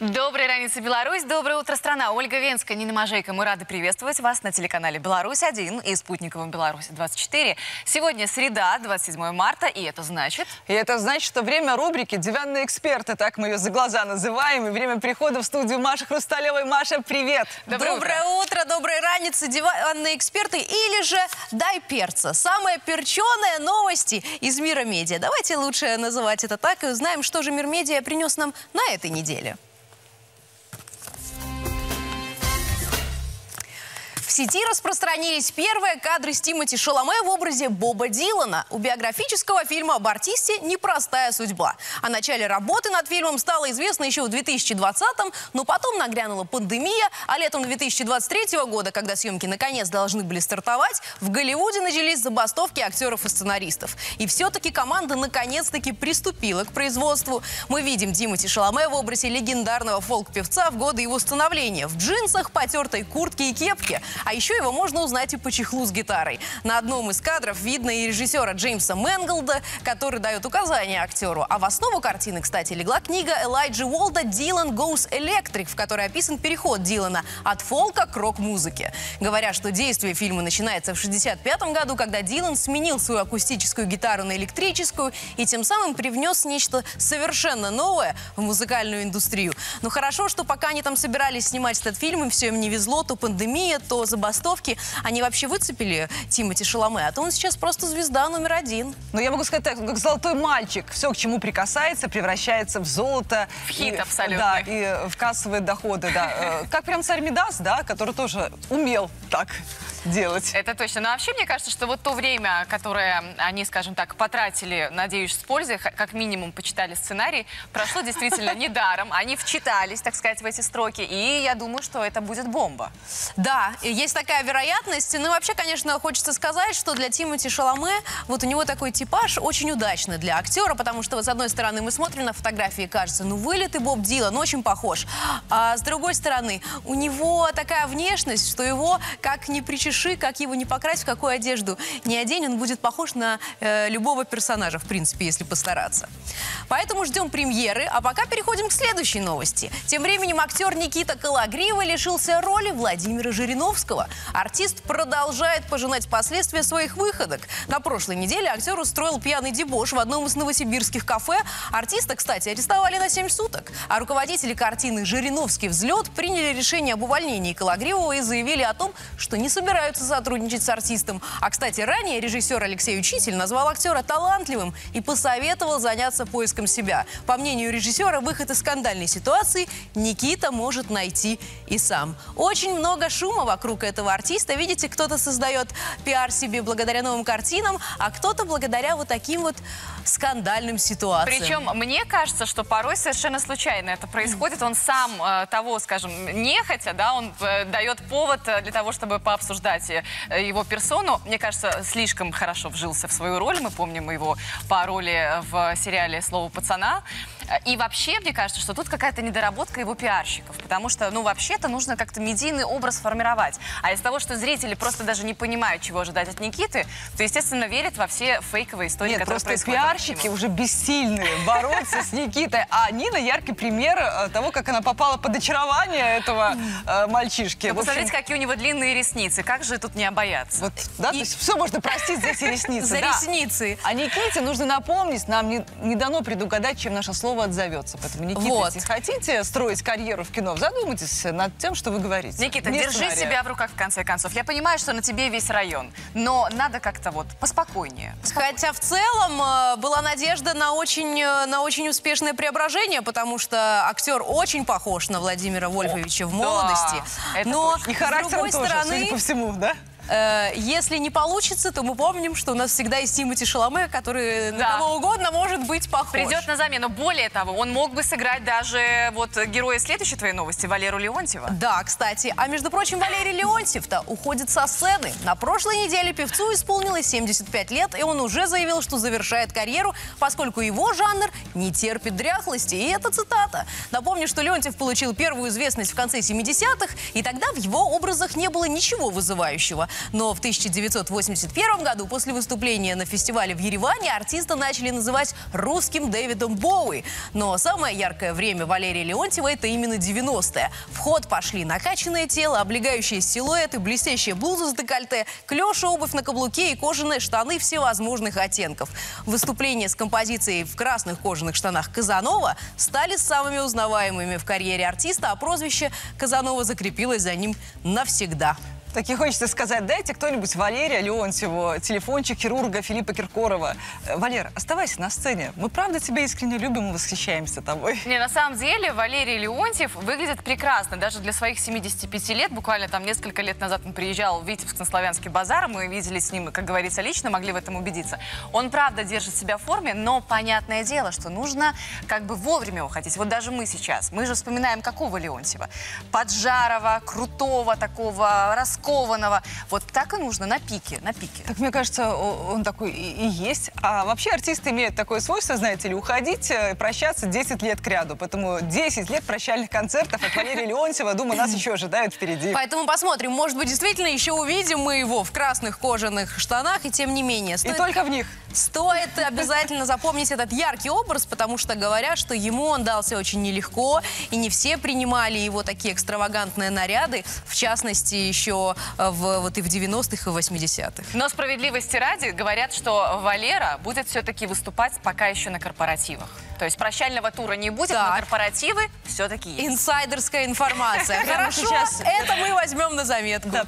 Доброй раницы, Беларусь! Доброе утро, страна! Ольга Венска, Нина Мажейка. Мы рады приветствовать вас на телеканале «Беларусь-1» и «Спутниковом Беларусь-24». Сегодня среда, 27 марта, и это значит... что время рубрики «Диванные эксперты», так мы ее за глаза называем, и время прихода в студию Маши Хрусталевой. Маша, привет! Доброе утро, доброй раницы, диванные эксперты, или же «Дай перца». Самые перченые новости из мира медиа. Давайте лучше называть это так и узнаем, что же мир медиа принес нам на этой неделе. В сети распространились первые кадры с Тимоти Шаламе в образе Боба Дилана у биографического фильма об артисте «Непростая судьба». О начале работы над фильмом стало известно еще в 2020-м, но потом нагрянула пандемия, а летом 2023 года, когда съемки наконец должны были стартовать, в Голливуде начались забастовки актеров и сценаристов. И все-таки команда наконец-таки приступила к производству. Мы видим Тимоти Шаламе в образе легендарного фолк-певца в годы его становления. В джинсах, потертой куртке и кепке. А еще его можно узнать и по чехлу с гитарой. На одном из кадров видно и режиссера Джеймса Мэнголда, который дает указания актеру. А в основу картины, кстати, легла книга Элайджи Уолда «Дилан Гоуз Электрик», в которой описан переход Дилана от фолка к рок-музыке. Говорят, что действие фильма начинается в 1965 году, когда Дилан сменил свою акустическую гитару на электрическую и тем самым привнес нечто совершенно новое в музыкальную индустрию. Но хорошо, что пока они там собирались снимать этот фильм, и все им не везло, то пандемия, то забастовки, они вообще выцепили Тимоти Шаламе, а то он сейчас просто звезда номер один. Но я могу сказать так, как золотой мальчик. Все, к чему прикасается, превращается в золото. В хит абсолютно. Да, и в кассовые доходы, да. Как прям царь Мидас, да, который тоже умел так делать. Это точно. Но вообще, мне кажется, что вот то время, которое они, скажем так, потратили, надеюсь, с пользой, как минимум почитали сценарий, прошло действительно недаром. Они вчитались, так сказать, в эти строки, и я думаю, что это будет бомба. Да, есть такая вероятность. Ну и вообще, конечно, хочется сказать, что для Тимоти Шаламе вот у него такой типаж очень удачный для актера, потому что вот с одной стороны мы смотрим на фотографии и кажется, ну вылитый Боб Дилан, очень похож. А с другой стороны, у него такая внешность, что его как не причешешь, как его не покрасить, в какую одежду не одень, он будет похож на любого персонажа, в принципе, если постараться. Поэтому ждем премьеры, а пока переходим к следующей новости. Тем временем актер Никита Кологрива лишился роли Владимира Жириновского. Артист продолжает пожинать последствия своих выходок. На прошлой неделе актер устроил пьяный дебош в одном из новосибирских кафе. Артиста, кстати, арестовали на 7 суток. А руководители картины «Жириновский взлет» приняли решение об увольнении Кологривого и заявили о том, что не собираются сотрудничать с артистом. А, кстати, ранее режиссер Алексей Учитель назвал актера талантливым и посоветовал заняться поиском себя. По мнению режиссера, выход из скандальной ситуации Никита может найти и сам. Очень много шума вокруг этого артиста. Видите, кто-то создает пиар себе благодаря новым картинам, а кто-то благодаря вот таким вот скандальным ситуациям. Причем, мне кажется, что порой совершенно случайно это происходит. Он сам того, скажем, нехотя, да, он дает повод для того, чтобы пообсуждать его персону. Мне кажется, слишком хорошо вжился в свою роль. Мы помним его по роли в сериале «Слово пацана». И вообще, мне кажется, что тут какая-то недоработка его пиарщиков, потому что, ну, вообще-то нужно как-то медийный образ формировать. А из того, что зрители просто даже не понимают, чего ожидать от Никиты, то, естественно, верят во все фейковые истории, которые происходят. Нет, просто пиарщики уже бессильны бороться с Никитой. А Нина яркий пример того, как она попала под очарование этого мальчишки. Посмотрите, какие у него длинные ресницы. Как же тут не обояться? Вот, да, то есть все можно простить здесь и ресницы. За ресницы. А Никите нужно напомнить, нам не дано предугадать, чем наше слово отзовется. Поэтому, Никита, вот, если хотите строить карьеру в кино, задумайтесь над тем, что вы говорите. Никита, держи себя в руках, в конце концов. Я понимаю, что на тебе весь район, но надо как-то вот поспокойнее. Хотя в целом была надежда на очень успешное преображение, потому что актер очень похож на Владимира Вольфовича в молодости. Да, но и характер, с другой стороны, по всему, да? Если не получится, то мы помним, что у нас всегда есть Тимоти Шаламе, который на кого угодно может быть похож. Придет на замену. Более того, он мог бы сыграть даже вот героя следующей твоей новости, Валеру Леонтьева. Да, кстати. А между прочим, Валерий Леонтьев-то уходит со сцены. На прошлой неделе певцу исполнилось 75 лет, и он уже заявил, что завершает карьеру, поскольку его жанр не терпит дряхлости. И это цитата. Напомню, что Леонтьев получил первую известность в конце 70-х, и тогда в его образах не было ничего вызывающего. Но в 1981 году, после выступления на фестивале в Ереване, артиста начали называть русским Дэвидом Боуи. Но самое яркое время Валерия Леонтьева – это именно 90-е. В ход пошли накачанное тело, облегающие силуэты, блестящие блузы с декольте, клёша, обувь на каблуке и кожаные штаны всевозможных оттенков. Выступления с композицией в красных кожаных штанах Казанова стали самыми узнаваемыми в карьере артиста, а прозвище Казанова закрепилось за ним навсегда. Так и хочется сказать, дайте кто-нибудь Валерия Леонтьеву телефончик хирурга Филиппа Киркорова. Валер, оставайся на сцене. Мы правда тебя искренне любим и восхищаемся тобой. Не, на самом деле Валерий Леонтьев выглядит прекрасно. Даже для своих 75 лет, буквально там несколько лет назад он приезжал в Витебск на Славянский базар. Мы видели с ним, как говорится, лично, могли в этом убедиться. Он правда держит себя в форме, но понятное дело, что нужно как бы вовремя уходить. Вот даже мы сейчас. Мы же вспоминаем какого Леонтьева? Поджарого, крутого такого, раскованного. Вот так и нужно, на пике, на пике. Так, мне кажется, он такой и есть. А вообще артисты имеют такое свойство, знаете ли, уходить, прощаться 10 лет кряду. Поэтому 10 лет прощальных концертов от Валерия Леонтьева, думаю, нас еще ожидают впереди. Поэтому посмотрим. Может быть, действительно, еще увидим мы его в красных кожаных штанах, и тем не менее. И только в них. Стоит обязательно запомнить этот яркий образ, потому что говорят, что ему он дался очень нелегко, и не все принимали его такие экстравагантные наряды, в частности, еще вот и в 90-х, и 80-х. Но справедливости ради говорят, что Валера будет все-таки выступать пока еще на корпоративах. То есть прощального тура не будет, так. Но корпоративы все-таки есть. Инсайдерская информация. Хорошо, это мы возьмем на заметку.